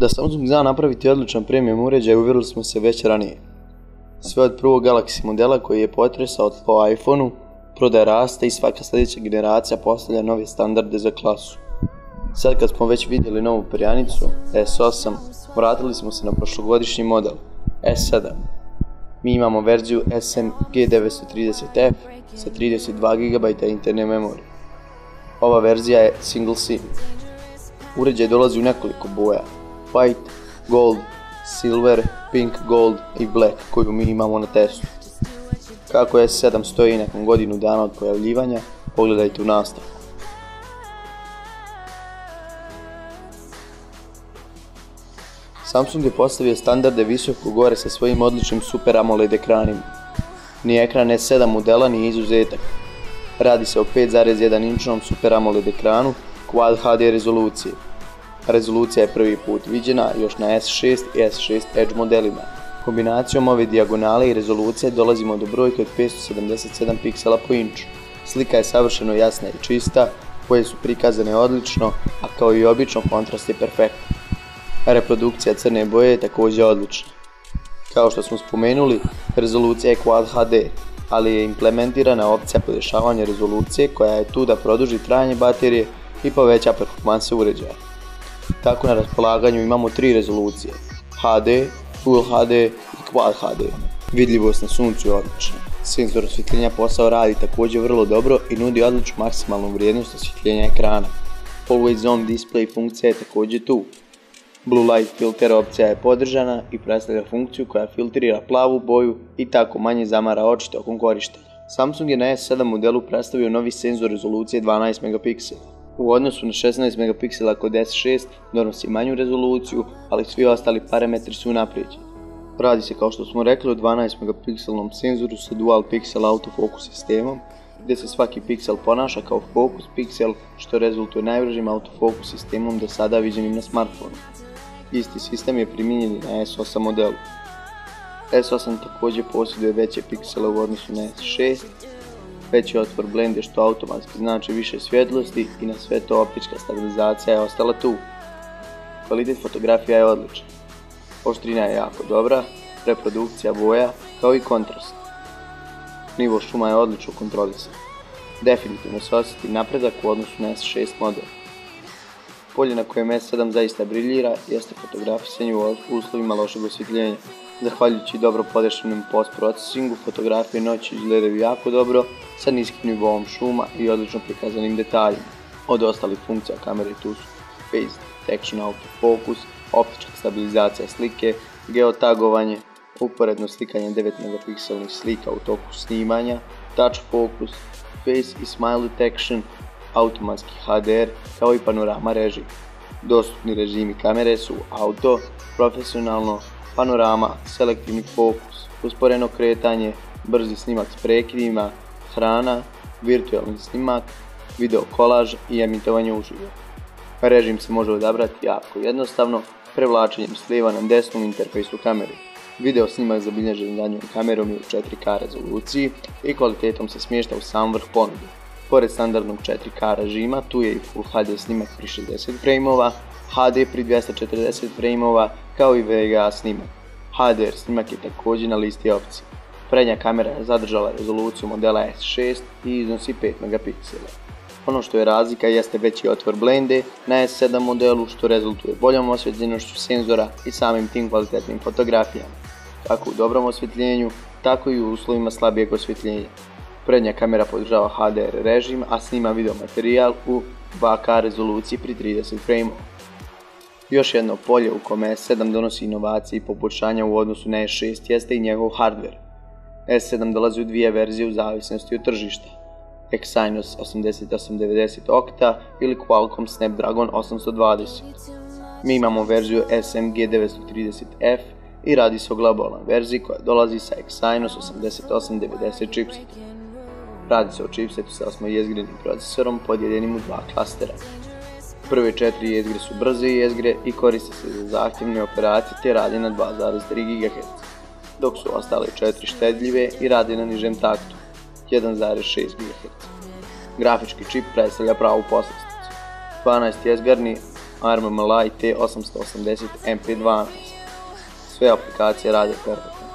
Da Samsung zna napraviti odličan premium uređaj uvjerili smo se već ranije. Sve od prvog Galaxy modela koji je potresao tlo iPhone-u, prodaja raste i svaka sljedeća generacija postavlja nove standarde za klasu. Sad kad smo već vidjeli novu perjanicu, S8, vratili smo se na prošlogodišnji model, S7. Mi imamo verziju SM-G930F sa 32 GB interne memorije. Ova verzija je single SIM. Uređaj dolazi u nekoliko boja, white, gold, silver, pink, gold i black koju mi imamo na testu. Kako S7 stoji nakon godinu dana od pojavljivanja, pogledajte u nastavku. Samsung je postavio standarde visoko gore sa svojim odličnim Super AMOLED ekranima. Ni ekran S7 modela nije izuzetak. Radi se o 5,1 inčnom Super AMOLED ekranu Quad HD rezolucije. Rezolucija je prvi put viđena još na S6 i S6 Edge modelima. Kombinacijom ove dijagonale i rezolucije dolazimo do brojke od 577 piksela po inču. Slika je savršeno jasna i čista, boje su prikazane odlično, a kao i obično kontrast je perfektan. Reprodukcija crne boje je također odlična. Kao što smo spomenuli, rezolucija je Quad HD, ali je implementirana opcija podešavanja rezolucije koja je tu da produži trajanje baterije i poveća performanse uređaja. Tako na raspolaganju imamo tri rezolucije, HD, Full HD i Quad HD. Vidljivost na suncu je odlična. Senzor osvjetljenja posao radi također vrlo dobro i nudi odličnu maksimalnu vrijednost osvjetljenja ekrana. Always on display funkcija je također tu. Blue light filter opcija je podržana i predstavlja funkciju koja filtrira plavu boju i tako manje zamara oči tokom korištenja. Samsung je na S7 modelu predstavio novi senzor rezolucije 12 megapiksela. U odnosu na 16 megapiksela kod S6 donosi manju rezoluciju, ali svi ostali parametri su unaprijeđeni. Radi se kao što smo rekli o 12 megapikselnom senzoru sa dual pixel autofokus sistemom, gdje se svaki piksel ponaša kao fokus piksel, što rezultuje najbržim autofokus sistemom do sada viđenim na smartfonu. Isti sistem je primijenjen na S8 modelu. S8 također posjeduje veće piksele u odnosu na S6, veći otvor blende što automatski znači više svjetlosti i na sve to optička stabilizacija je ostala tu. Kvalitet fotografija je odlična. Oštrina je jako dobra, reprodukcija boja kao i kontrast. Nivo šuma je odlično kontrolisan. Definitivno se osjeti napredak u odnosu na S6 model. Polje na kojem S7 zaista briljira jeste fotografisanje u uslovima lošeg osvjetljenja. Zahvaljujući dobro podešenom post-procesingu, fotografije noći izgledaju jako dobro sa niskim nivoom šuma i odlično prikazanim detaljima. Od ostalih funkcija kamere tu su Face Detection Autofocus, optička stabilizacija slike, geotagovanje, uporedno slikanje 9 megapikselnih slika u toku snimanja, Touch Focus, Face i Smile Detection, automatski HDR kao i panorama režim. Dostupni režimi kamere su auto, profesionalno, panorama, selektivni fokus, usporeno kretanje, brzi snimak s prekidima, hrana, virtualni snimak, video kolaž i emitovanje uživo. Režim se može odabrati jako jednostavno prevlačenjem s lijeva na desnu interfejsu kamere. Video snimak zabilježen zadnjom kamerom je u 4K rezoluciji i kvalitetom se smješta u sam vrh ponude. Pored standardnog 4K režima, tu je i Full HD snimak pri 60 frameova, HD pri 240 frameova, kao i VGA snimak. HDR snimak je također na listi opcija. Prednja kamera je zadržala rezoluciju modela S6 i iznosi 5 megapiksela. Ono što je razlika jeste veći otvor blende na S7 modelu, što rezultuje boljom osvjetljenošću senzora i samim tim kvalitetnim fotografijama, kako u dobrom osvjetljenju, tako i u uslovima slabijeg osvjetljenja. Prednja kamera podržava HDR režim, a snima video materijal u 2K rezoluciji pri 30 frameova. Još jedno polje u kome S7 donosi inovacije i poboljšanja u odnosu na S6 jeste i njegov hardver. S7 dolazi u dvije verzije u zavisnosti od tržišta, Exynos 8890 Okta ili Qualcomm Snapdragon 820. Mi imamo verziju SM-G930F i radi se o globalnoj verziji koja dolazi sa Exynos 8890 chipsetom. Radi se o chipsetu sa 8-jezgrenim procesorom podijeljenim u dva klastera. Prve 4 jezgre su brze jezgre i koriste se za zahtjevne operacije te radi na 2,3 GHz, dok su ostale 4 štedljive i radi na nižem taktu, 1,6 GHz. Grafički čip predstavlja pravu poslasticu. 12-jezgarni ARM Mali T880 MP12. Sve aplikacije rade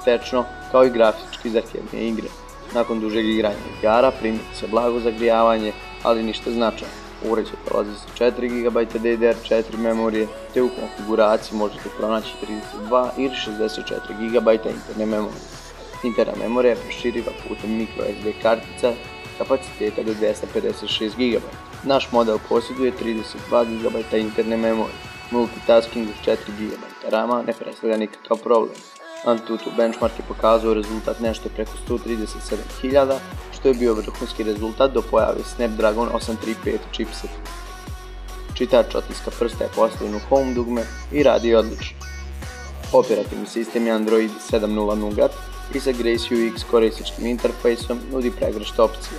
perfektno, kao i grafički zahtjevne igre. Nakon dužeg igranja igara primiti se blago zagrijavanje, ali ništa značajno. U uređaju dolazi sa 4 GB DDR4 memorije, te u konfiguraciji možete pronaći 32 ili 64 GB interne memorije. Interna memorija je proširiva putem microSD kartica kapaciteta do 256 GB. Naš model posjeduje 32 GB interne memorije, multitasking uz 4 GB RAM-a ne predstavlja nikakav problem. AnTuTu benchmark je pokazao rezultat nešto preko 137.000, što je bio vrhunski rezultat do pojave Snapdragon 835 chipset. Čitač otiska prsta je postavljen u Home dugme i radi odlično. Operativni sistem je Android 7.0 Nougat i sa Grace UX korisničkim interfejsom nudi pregršt opcije.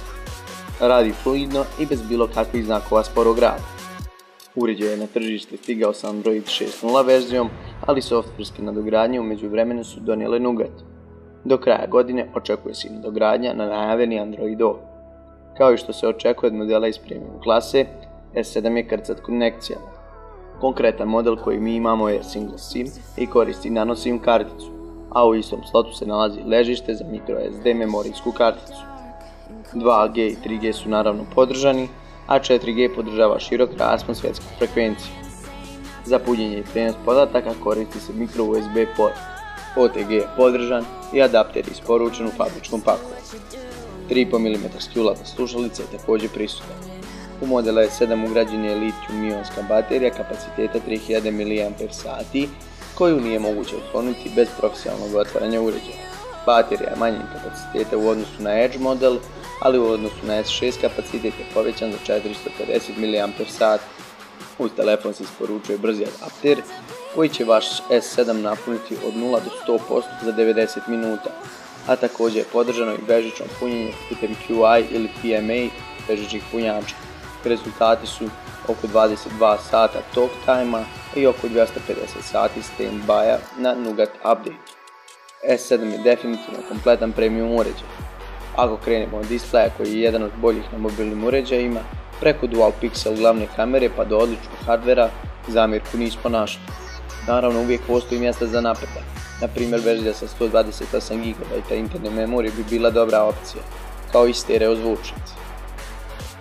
Radi fluidno i bez bilo kakvih znakova sporog rada. Uređaj je na tržište stigao sa Android 6.0 verzijom, ali softverske nadogradnje u međuvremenu su donijele Nougat. Do kraja godine očekuje se i nadogradnja na najavljeni Android O. Kao i što se očekuje od modela iz premium klase, S7 je krcat konekcijama. Konkretan model koji mi imamo je single SIM i koristi nano SIM karticu, a u istom slotu se nalazi ležište za microSD memorijsku karticu. 2G i 3G su naravno podržani, a 4G podržava širok raspon svjetskih frekvencija. Za punjenje i prijenos podataka koristi se microUSB port. OTG je podržan i adapter je isporučen u fabričkom pakovanju. 3,5 mm ulatna slušalica je također prisutna. U modelu S7 ugrađena je litijum-ionska baterija kapaciteta 3000 mAh koju nije moguće otkloniti bez profesionalnog otvaranja uređaja. Baterija je manjeg kapaciteta u odnosu na Edge model, ali u odnosu na S6 kapacitet je povećan za 450 mAh. Uz telefon se isporučuje brzi adapter koji će vaš S7 napuniti od 0 do 100% za 90 minuta, a također je podržano i bežično punjenje putem QI ili PMA bežičnih punjača. Rezultati su oko 22 sata talk time-a i oko 250 sati stand-by-a na Nougat update. S7 je definitivno kompletan premium uređaj. Ako krenemo od displeja koji je jedan od boljih na mobilnim uređajima, preko dual pixel glavne kamere pa do odličnog hardvera, zamjerku nismo našli. Naravno uvijek postoji mjesta za napredak, npr. verzija sa 128 GB interne memorije bi bila dobra opcija, kao i stereo zvučnici.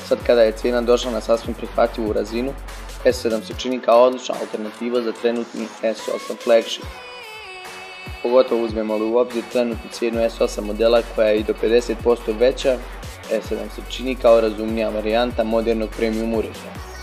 Sad kada je cijena došla na sasvim prihvatljivu razinu, S7 se čini kao odlična alternativa za trenutni S8 flagship. Pogotovo uzmemo li u obzir trenutnu cijenu S8 modela koja je i do 50% veća, S7 se čini kao razumnija varijanta modernog premium uređaja.